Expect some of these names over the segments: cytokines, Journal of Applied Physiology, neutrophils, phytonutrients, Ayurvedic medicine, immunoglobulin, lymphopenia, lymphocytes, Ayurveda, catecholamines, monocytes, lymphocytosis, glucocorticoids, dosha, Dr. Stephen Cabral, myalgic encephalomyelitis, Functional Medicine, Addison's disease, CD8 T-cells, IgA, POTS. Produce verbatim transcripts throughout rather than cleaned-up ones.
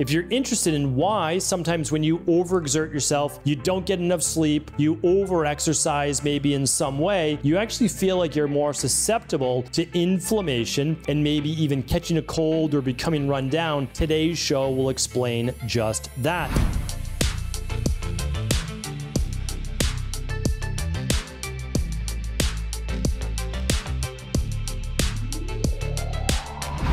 If you're interested in why sometimes when you overexert yourself, you don't get enough sleep, you overexercise maybe in some way, you actually feel like you're more susceptible to inflammation and maybe even catching a cold or becoming run down, today's show will explain just that.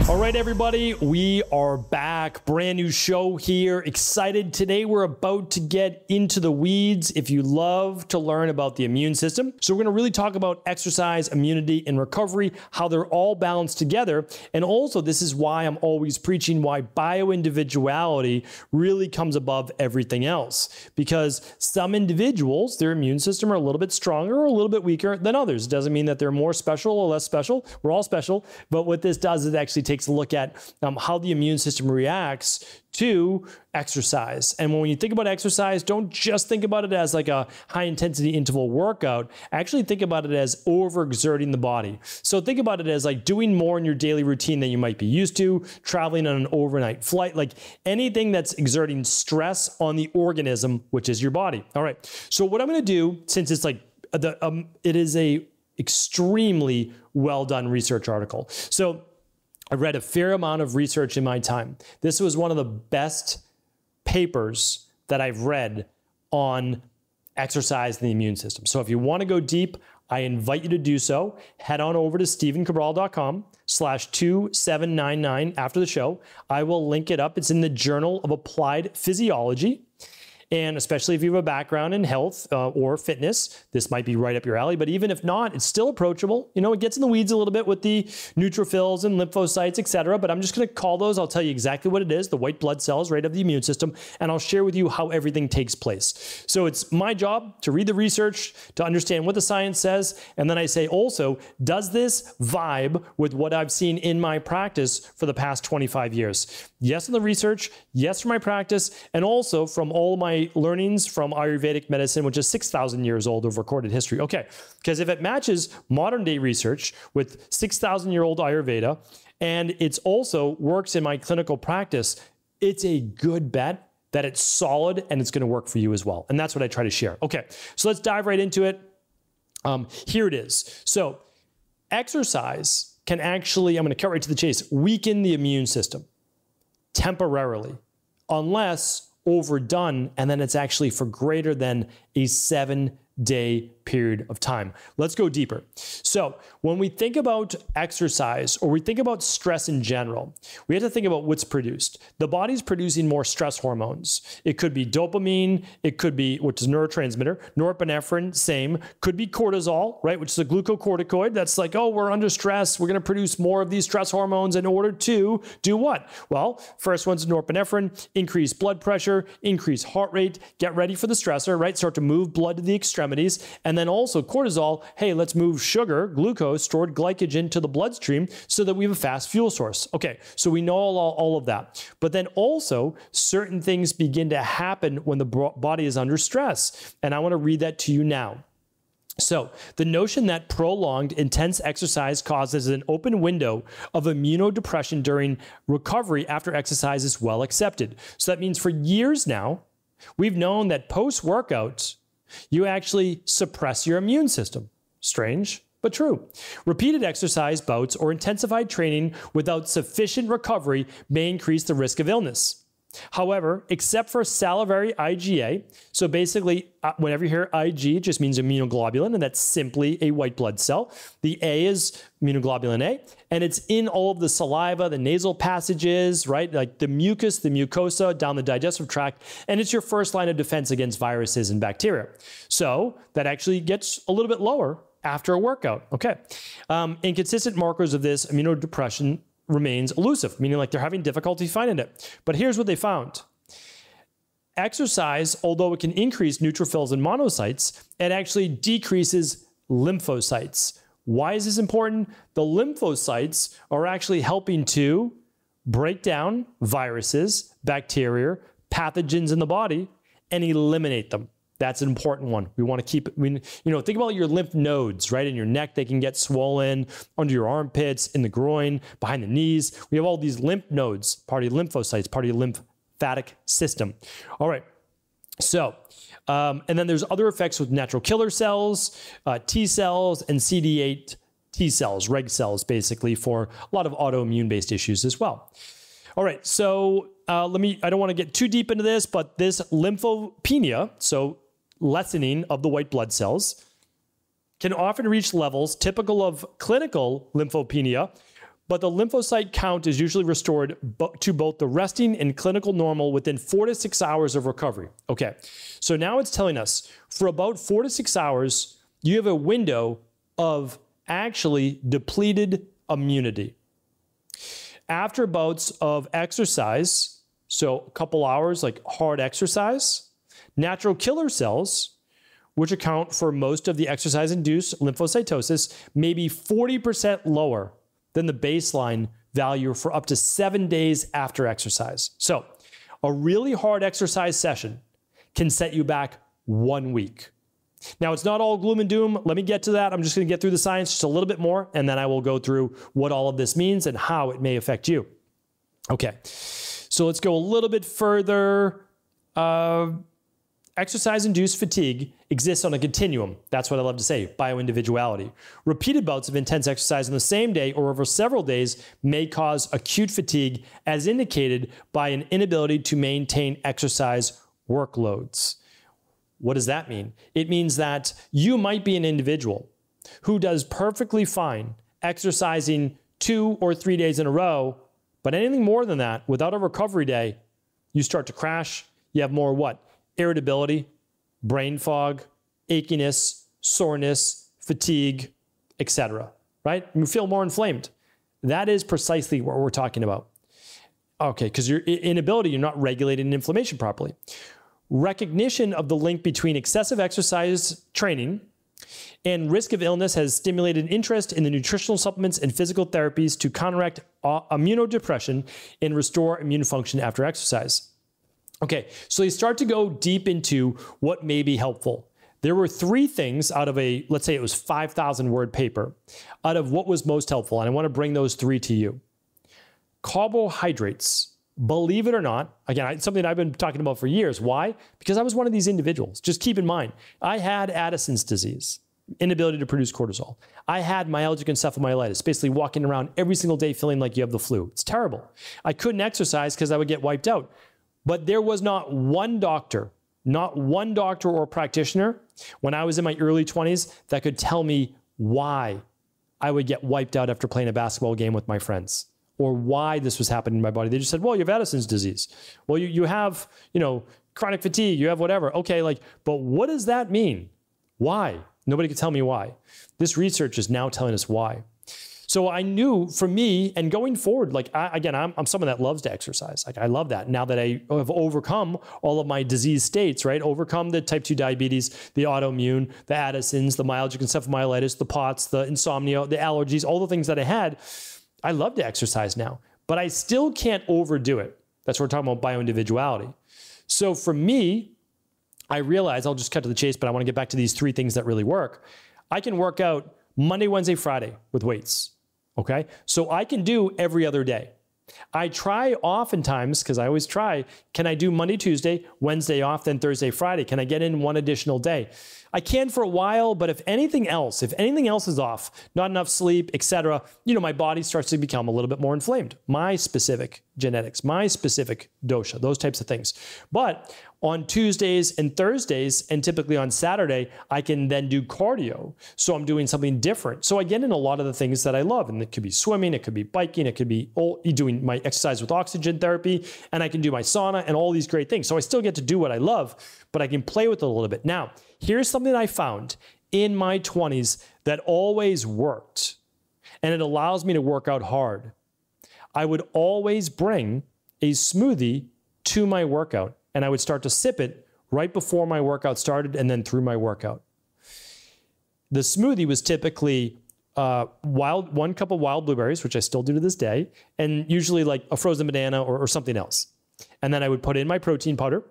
All right, everybody, we are back. Brand new show here. Excited. Today, we're about to get into the weeds if you love to learn about the immune system. So we're going to really talk about exercise, immunity, and recovery, how they're all balanced together. And also, this is why I'm always preaching why bioindividuality really comes above everything else. Because some individuals, their immune system are a little bit stronger or a little bit weaker than others. It doesn't mean that they're more special or less special. We're all special. But what this does is actually take a look at um, how the immune system reacts to exercise. And when you think about exercise, don't just think about it as like a high intensity interval workout. Actually think about it as overexerting the body. So think about it as like doing more in your daily routine than you might be used to, traveling on an overnight flight, like anything that's exerting stress on the organism, which is your body. All right. So what I'm going to do, since it's like the, um, it is a extremely well done research article. So I read a fair amount of research in my time. This was one of the best papers that I've read on exercise and the immune system. So if you want to go deep, I invite you to do so. Head on over to stephen cabral dot com slash two seven nine nine after the show. I will link it up. It's in the Journal of Applied Physiology. And especially if you have a background in health uh, or fitness, this might be right up your alley. But even if not, it's still approachable. You know, it gets in the weeds a little bit with the neutrophils and lymphocytes, et cetera. But I'm just going to call those. I'll tell you exactly what it is, the white blood cells, right, of the immune system. And I'll share with you how everything takes place. So it's my job to read the research, to understand what the science says. And then I say also, does this vibe with what I've seen in my practice for the past twenty-five years? Yes, in the research. Yes, from my practice. And also from all my learnings from Ayurvedic medicine, which is six thousand years old of recorded history. Okay, because if it matches modern day research with six thousand year old Ayurveda, and it's also works in my clinical practice, it's a good bet that it's solid and it's going to work for you as well. And that's what I try to share. Okay, so let's dive right into it. Um, here it is. So exercise can actually, I'm going to cut right to the chase, weaken the immune system temporarily, unless overdone, and then it's actually for greater than a seven day period of time. Let's go deeper. So when we think about exercise or we think about stress in general, we have to think about what's produced. The body's producing more stress hormones. It could be dopamine. It could be, which is neurotransmitter, norepinephrine, same. Could be cortisol, right, which is a glucocorticoid. That's like, oh, we're under stress. We're going to produce more of these stress hormones in order to do what? Well, first one's norepinephrine, increase blood pressure, increase heart rate, get ready for the stressor, right? Start to move blood to the extremities. And then also cortisol, hey, let's move sugar, glucose, stored glycogen to the bloodstream so that we have a fast fuel source. Okay, so we know all, all of that. But then also certain things begin to happen when the body is under stress. And I want to read that to you now. So the notion that prolonged intense exercise causes an open window of immunodepression during recovery after exercise is well accepted. So that means for years now, we've known that post-workouts, you actually suppress your immune system. Strange, but true. Repeated exercise bouts or intensified training without sufficient recovery may increase the risk of illness. However, except for salivary IgA, so basically whenever you hear Ig, it just means immunoglobulin, and that's simply a white blood cell. The A is immunoglobulin A, and it's in all of the saliva, the nasal passages, right? Like the mucus, the mucosa, down the digestive tract, and it's your first line of defense against viruses and bacteria. So that actually gets a little bit lower after a workout. Okay. Um, inconsistent markers of this immunodepression remains elusive, meaning like they're having difficulty finding it. But here's what they found. Exercise, although it can increase neutrophils and monocytes, it actually decreases lymphocytes. Why is this important? The lymphocytes are actually helping to break down viruses, bacteria, pathogens in the body, and eliminate them. That's an important one. We want to keep, I mean, you know, think about your lymph nodes, right? In your neck, they can get swollen, under your armpits, in the groin, behind the knees. We have all these lymph nodes, part of lymphocytes, part of lymph lymphatic system. All right. So, um, and then there's other effects with natural killer cells, uh, T cells, and C D eight T-cells, reg cells, basically, for a lot of autoimmune-based issues as well. All right, so uh, let me, I don't want to get too deep into this, but this lymphopenia, so lessening of the white blood cells, can often reach levels typical of clinical lymphopenia, but the lymphocyte count is usually restored to both the resting and clinical normal within four to six hours of recovery. Okay, so now it's telling us for about four to six hours, you have a window of actually depleted immunity. After bouts of exercise, so a couple hours like hard exercise, natural killer cells, which account for most of the exercise-induced lymphocytosis, may be forty percent lower than the baseline value for up to seven days after exercise. So a really hard exercise session can set you back one week. Now, it's not all gloom and doom. Let me get to that. I'm just going to get through the science just a little bit more, and then I will go through what all of this means and how it may affect you. Okay, so let's go a little bit further. Uh, Exercise-induced fatigue exists on a continuum. That's what I love to say, bioindividuality. Repeated bouts of intense exercise on the same day or over several days may cause acute fatigue, as indicated by an inability to maintain exercise workloads. What does that mean? It means that you might be an individual who does perfectly fine exercising two or three days in a row, but anything more than that, without a recovery day, you start to crash. You have more what? Irritability, brain fog, achiness, soreness, fatigue, et cetera. Right? You feel more inflamed. That is precisely what we're talking about. Okay, because your inability, you're not regulating inflammation properly. Recognition of the link between excessive exercise training and risk of illness has stimulated interest in the nutritional supplements and physical therapies to counteract immunodepression and restore immune function after exercise. Okay, so you start to go deep into what may be helpful. There were three things out of a, let's say it was five thousand word paper, out of what was most helpful, and I want to bring those three to you. Carbohydrates. Believe it or not, again, it's something I've been talking about for years. Why? Because I was one of these individuals. Just keep in mind, I had Addison's disease, inability to produce cortisol. I had myalgic encephalomyelitis, basically walking around every single day feeling like you have the flu. It's terrible. I couldn't exercise because I would get wiped out. But there was not one doctor, not one doctor or practitioner when I was in my early twenties that could tell me why I would get wiped out after playing a basketball game with my friends, or why this was happening in my body. They just said, well, you have Addison's disease. Well, you, you have, you know, chronic fatigue, you have whatever. Okay, like, but what does that mean? Why? Nobody could tell me why. This research is now telling us why. So I knew for me, and going forward, like, I, again, I'm, I'm someone that loves to exercise. Like, I love that. Now that I have overcome all of my disease states, right? Overcome the type two diabetes, the autoimmune, the Addison's, the myalgic encephalomyelitis, the POTS, the insomnia, the allergies, all the things that I had. I love to exercise now, but I still can't overdo it. That's where we're talking about bioindividuality. So for me, I realize, I'll just cut to the chase, but I want to get back to these three things that really work. I can work out Monday, Wednesday, Friday with weights, okay? So I can do every other day. I try oftentimes, because I always try, can I do Monday, Tuesday, Wednesday off, then Thursday, Friday? Can I get in one additional day? I can for a while, but if anything else, if anything else is off, not enough sleep, et cetera, you know, my body starts to become a little bit more inflamed. My specific genetics, my specific dosha, those types of things. But on Tuesdays and Thursdays, and typically on Saturday, I can then do cardio. So I'm doing something different. So I get in a lot of the things that I love, and it could be swimming, it could be biking, it could be doing my exercise with oxygen therapy, and I can do my sauna and all these great things. So I still get to do what I love, but I can play with it a little bit. Now, here's something I found in my twenties that always worked, and it allows me to work out hard. I would always bring a smoothie to my workout, and I would start to sip it right before my workout started and then through my workout. The smoothie was typically uh, wild, one cup of wild blueberries, which I still do to this day, and usually like a frozen banana or, or something else. And then I would put in my protein powder,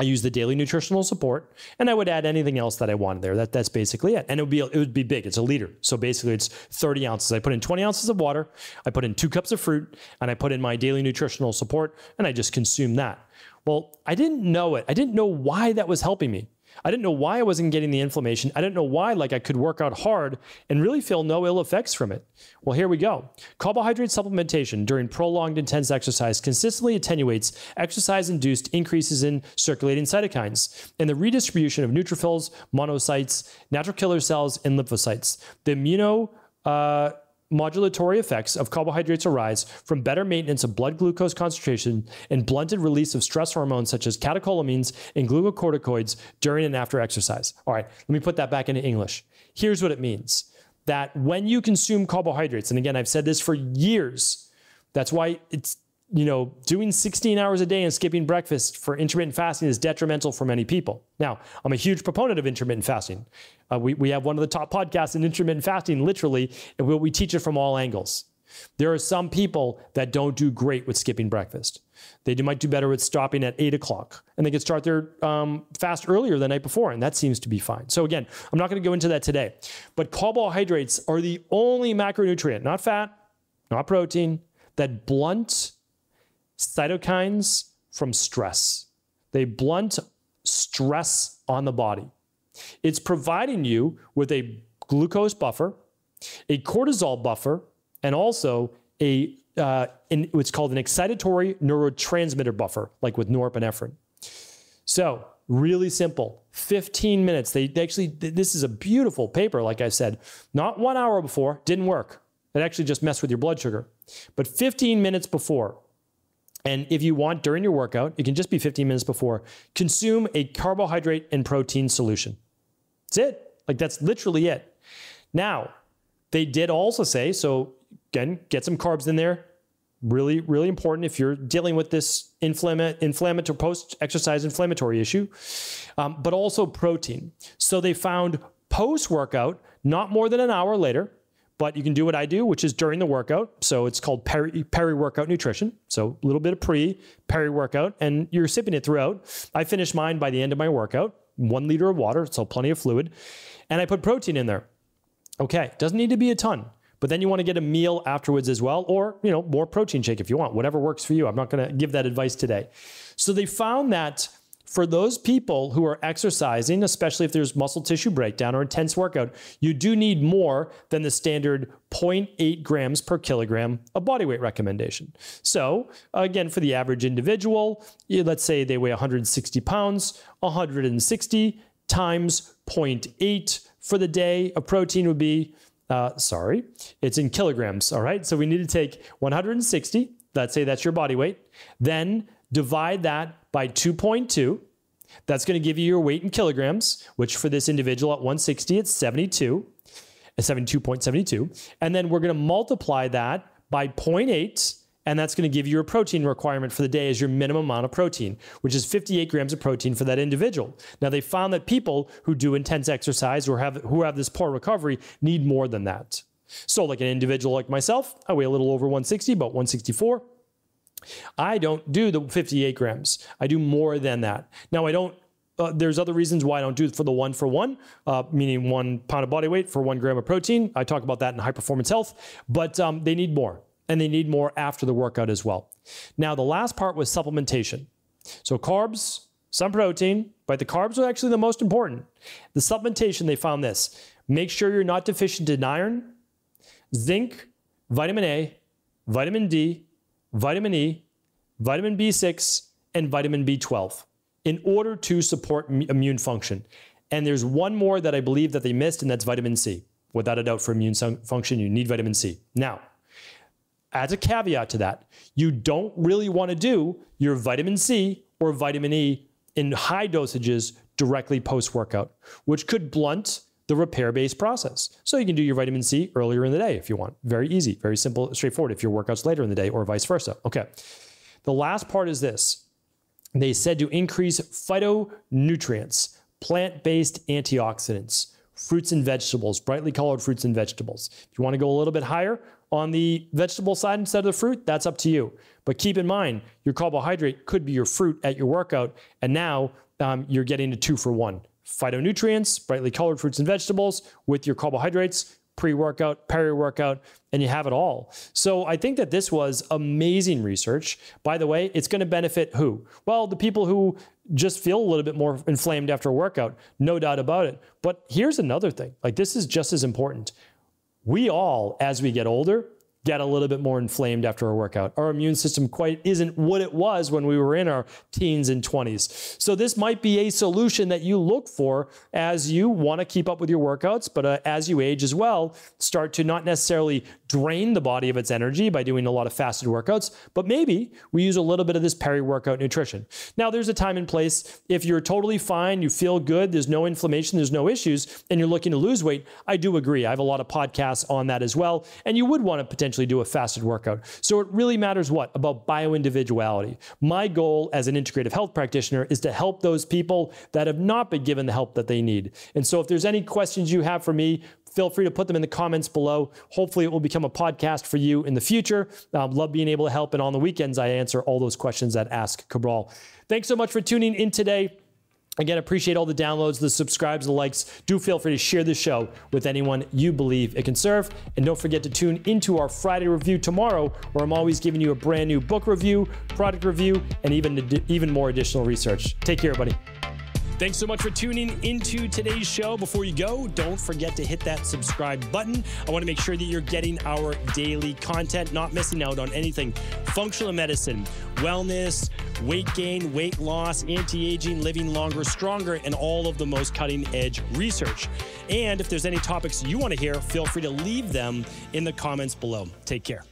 I use the daily nutritional support, and I would add anything else that I wanted there. That, that's basically it. And it would be it would be big. It's a liter. So basically it's thirty ounces. I put in twenty ounces of water. I put in two cups of fruit, and I put in my daily nutritional support, and I just consume that. Well, I didn't know it. I didn't know why that was helping me. I didn't know why I wasn't getting the inflammation. I didn't know why like I could work out hard and really feel no ill effects from it. Well, here we go. Carbohydrate supplementation during prolonged intense exercise consistently attenuates exercise-induced increases in circulating cytokines and the redistribution of neutrophils, monocytes, natural killer cells, and lymphocytes. The immuno... Uh, Modulatory effects of carbohydrates arise from better maintenance of blood glucose concentration and blunted release of stress hormones such as catecholamines and glucocorticoids during and after exercise. All right, let me put that back into English. Here's what it means. That when you consume carbohydrates, and again, I've said this for years, that's why it's, you know, doing sixteen hours a day and skipping breakfast for intermittent fasting is detrimental for many people. Now, I'm a huge proponent of intermittent fasting. Uh, we, we have one of the top podcasts in intermittent fasting, literally, and we, we teach it from all angles. There are some people that don't do great with skipping breakfast. They do, might do better with stopping at eight o'clock, and they could start their um, fast earlier the night before, and that seems to be fine. So again, I'm not going to go into that today, but carbohydrates are the only macronutrient, not fat, not protein, that blunt cytokines from stress. They blunt stress on the body. It's providing you with a glucose buffer, a cortisol buffer, and also a uh, in what's called an excitatory neurotransmitter buffer, like with norepinephrine. So really simple, fifteen minutes. They, they actually, this is a beautiful paper, like I said, not one hour before, didn't work. It actually just messed with your blood sugar, but fifteen minutes before. And if you want during your workout, it can just be fifteen minutes before, consume a carbohydrate and protein solution. That's it. Like that's literally it. Now, they did also say, so again, get some carbs in there. Really, really important if you're dealing with this inflammatory, inflammatory post-exercise inflammatory issue, um, but also protein. So they found post-workout, not more than an hour later, but you can do what I do, which is during the workout. So it's called peri, peri-workout nutrition. So a little bit of pre, peri-workout, and you're sipping it throughout. I finished mine by the end of my workout, one liter of water, so plenty of fluid. And I put protein in there. Okay, doesn't need to be a ton, but then you want to get a meal afterwards as well, or you know, more protein shake if you want, whatever works for you. I'm not gonna give that advice today. So they found that for those people who are exercising, especially if there's muscle tissue breakdown or intense workout, you do need more than the standard zero point eight grams per kilogram of body weight recommendation. So again, for the average individual, let's say they weigh one hundred sixty pounds, one hundred sixty times zero point eight for the day of protein would be, uh, sorry, it's in kilograms, all right? So we need to take one hundred sixty, let's say that's your body weight, then divide that by two point two. That's going to give you your weight in kilograms, which for this individual at one hundred sixty, it's seventy-two, seventy-two point seven two. And then we're going to multiply that by zero point eight, and that's going to give you your protein requirement for the day as your minimum amount of protein, which is fifty-eight grams of protein for that individual. Now, they found that people who do intense exercise or have who have this poor recovery need more than that. So like an individual like myself, I weigh a little over one hundred sixty, about one hundred sixty-four. I don't do the fifty-eight grams. I do more than that. Now I don't, uh, there's other reasons why I don't do it for the one for one, uh, meaning one pound of body weight for one gram of protein. I talk about that in high performance health, but um, they need more, and they need more after the workout as well. Now the last part was supplementation. So carbs, some protein, but the carbs are actually the most important. The supplementation, they found this. Make sure you're not deficient in iron, zinc, vitamin A, vitamin D, vitamin E, vitamin B six, and vitamin B twelve in order to support immune function. And there's one more that I believe that they missed, and that's vitamin C. Without a doubt, for immune function, you need vitamin C. Now, as a caveat to that, you don't really want to do your vitamin C or vitamin E in high dosages directly post-workout, which could blunt the repair-based process. So you can do your vitamin C earlier in the day if you want. Very easy, very simple, straightforward if your workout's later in the day or vice versa. Okay. The last part is this. They said to increase phytonutrients, plant-based antioxidants, fruits and vegetables, brightly colored fruits and vegetables. If you want to go a little bit higher, on the vegetable side instead of the fruit, that's up to you. But keep in mind, your carbohydrate could be your fruit at your workout, and now um, you're getting a two for one. Phytonutrients, brightly colored fruits and vegetables with your carbohydrates, pre-workout, peri-workout, and you have it all. So I think that this was amazing research. By the way, it's going to benefit who? Well, the people who just feel a little bit more inflamed after a workout, no doubt about it. But here's another thing, like this is just as important. We all, as we get older, get a little bit more inflamed after a workout. Our immune system quite isn't what it was when we were in our teens and twenties. So this might be a solution that you look for as you want to keep up with your workouts, but uh, as you age as well, start to not necessarily drain the body of its energy by doing a lot of fasted workouts, but maybe we use a little bit of this peri-workout nutrition. Now there's a time and place. If you're totally fine, you feel good, there's no inflammation, there's no issues, and you're looking to lose weight, I do agree. I have a lot of podcasts on that as well, and you would want to potentially do a fasted workout. So it really matters what? About bioindividuality. My goal as an integrative health practitioner is to help those people that have not been given the help that they need. And so if there's any questions you have for me, feel free to put them in the comments below. Hopefully it will become a podcast for you in the future. Um, love being able to help. And on the weekends, I answer all those questions at Ask Cabral. Thanks so much for tuning in today. Again, appreciate all the downloads, the subscribes, the likes. Do feel free to share the show with anyone you believe it can serve. And don't forget to tune into our Friday review tomorrow, where I'm always giving you a brand new book review, product review, and even, even more additional research. Take care, everybody. Thanks so much for tuning into today's show. Before you go, don't forget to hit that subscribe button. I want to make sure that you're getting our daily content, not missing out on anything. Functional medicine, wellness, weight gain, weight loss, anti-aging, living longer, stronger, and all of the most cutting-edge research. And if there's any topics you want to hear, feel free to leave them in the comments below. Take care.